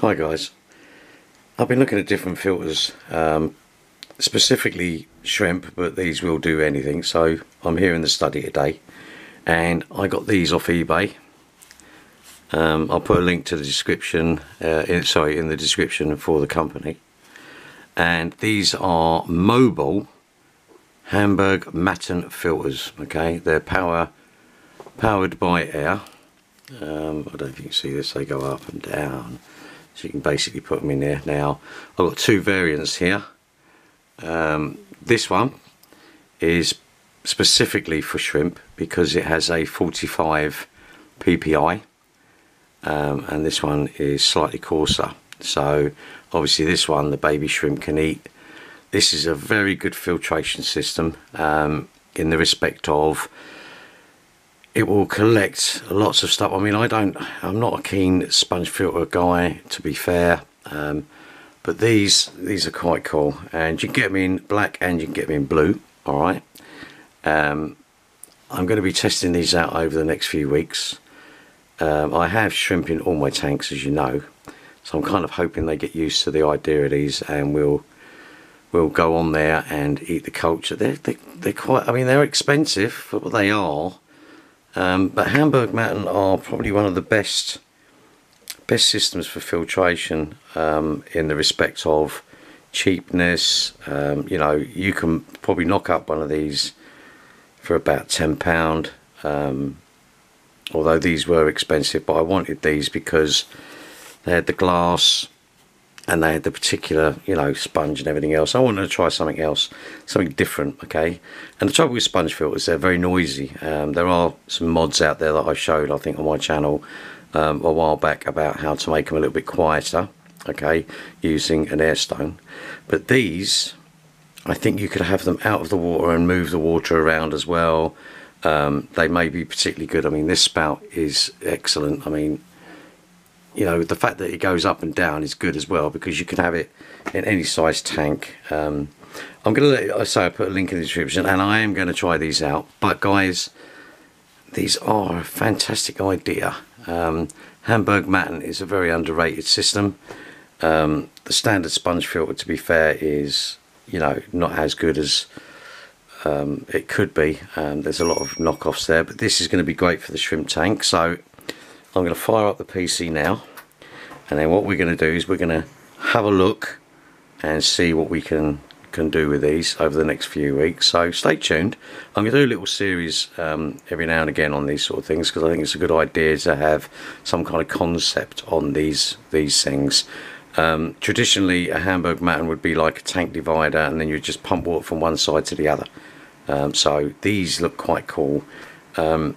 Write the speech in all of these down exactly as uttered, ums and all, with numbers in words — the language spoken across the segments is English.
Hi guys, I've been looking at different filters, um, specifically shrimp, but these will do anything. So I'm here in the study today and I got these off eBay. um, I'll put a link to the description, uh, in, sorry in the description for the company, and these are mobile Hamburg Matten filters. Okay, they're power powered by air. um, I don't know if you can see this, they go up and down. So you can basically put them in there. Now I've got two variants here. Um, this one is specifically for shrimp because it has a forty-five P P I, um, and this one is slightly coarser. So obviously this one the baby shrimp can eat. This is a very good filtration system, um, in the respect of it will collect lots of stuff. I mean, I don't, I'm not a keen sponge filter guy, to be fair, um, but these these are quite cool, and you can get them in black and you can get them in blue. All right, um, I'm going to be testing these out over the next few weeks. Um, I have shrimp in all my tanks, as you know, so I'm kind of hoping they get used to the idea of these, and we'll we'll go on there and eat the culture. They're they, they're quite. I mean, they're expensive for what they are. Um, but Hamburg Matten are probably one of the best best systems for filtration, um, in the respect of cheapness. Um, you know, you can probably knock up one of these for about ten pound, um, although these were expensive, but I wanted these because they had the glass and they had the particular, you know, sponge and everything else. I wanted to try something else, something different, okay? And the trouble with sponge filters, they're very noisy. Um, there are some mods out there that I showed, I think, on my channel um, a while back about how to make them a little bit quieter, okay, using an air stone. But these, I think you could have them out of the water and move the water around as well. Um, they may be particularly good. I mean, this spout is excellent. I mean, you know, the fact that it goes up and down is good as well, because you can have it in any size tank. um, I'm gonna let I say I put a link in the description, and I am going to try these out. But guys, these are a fantastic idea. um, Hamburg Matten is a very underrated system. Um, the standard sponge filter, to be fair, is, you know, not as good as um, it could be. Um, there's a lot of knockoffs there, but this is going to be great for the shrimp tank. So I'm going to fire up the P C now, and then what we're going to do is we're going to have a look and see what we can can do with these over the next few weeks. So stay tuned. I'm going to do a little series um, every now and again on these sort of things, because I think it's a good idea to have some kind of concept on these these things. Um, traditionally, a Hamburg Matten would be like a tank divider, and then you just pump water from one side to the other. Um, so these look quite cool. Um,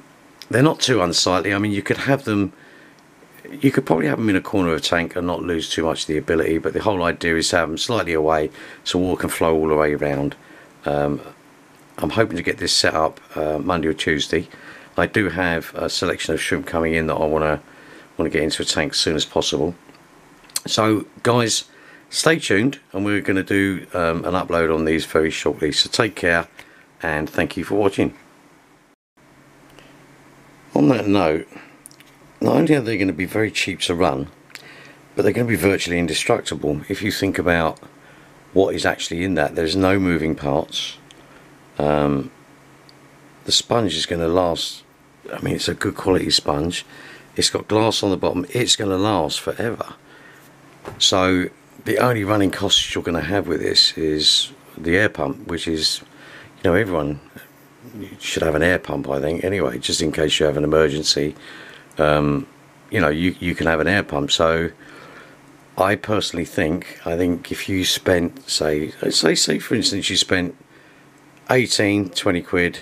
They're not too unsightly. I mean, you could have them, you could probably have them in a corner of a tank and not lose too much of the ability, but the whole idea is to have them slightly away so water can flow all the way around. Um, I'm hoping to get this set up uh, Monday or Tuesday. I do have a selection of shrimp coming in that I want to want to get into a tank as soon as possible. So guys, stay tuned, and we're going to do um, an upload on these very shortly. So take care, and thank you for watching. On that note, not only are they going to be very cheap to run, but they're going to be virtually indestructible. If you think about what is actually in that, there's no moving parts. Um, the sponge is going to last. I mean, it's a good quality sponge. It's got glass on the bottom. It's going to last forever. So the only running costs you're going to have with this is the air pump, which is, you know, everyone you should have an air pump, I think, anyway, just in case you have an emergency. Um, you know, you, you can have an air pump. So I personally think, I think if you spent, say, say, say for instance, you spent eighteen, twenty quid,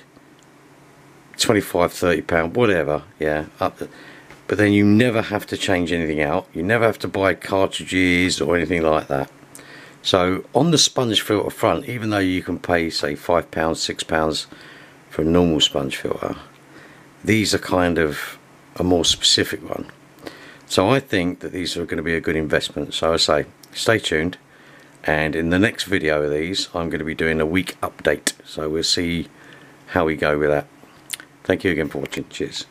twenty-five, thirty pound, whatever, yeah, up the, but then you never have to change anything out. You never have to buy cartridges or anything like that. So on the sponge filter front, even though you can pay, say, five pounds, six pounds, for a normal sponge filter, these are kind of a more specific one. So I think that these are going to be a good investment. So I say stay tuned, and in the next video of these I'm going to be doing a week update, so we'll see how we go with that. Thank you again for watching. Cheers.